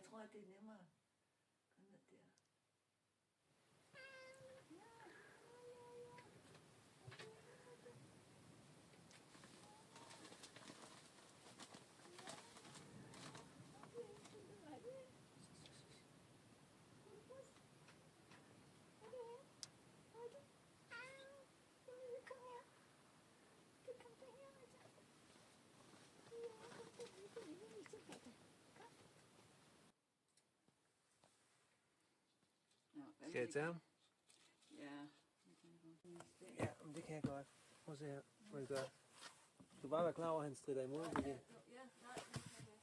jeg tror, det er nemmere. Kom ned der. Skal jeg tage ham? Ja. Ja, men det kan jeg godt. Prøv at se her, hvad jeg gør. Du bare være klar over, at han strider imod. Ja, nej, det kan jeg.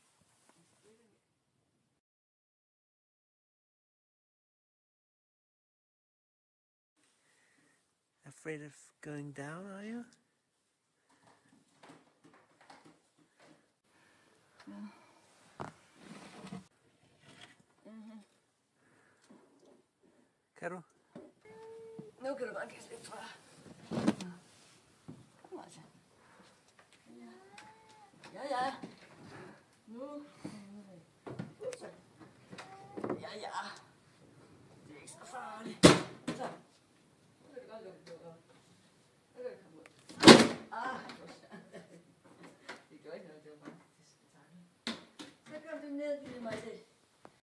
Afraid of going down, are you? No. Kan du? Nu kan du godt kaste lidt, tror jeg. Kom altså. Ja, ja.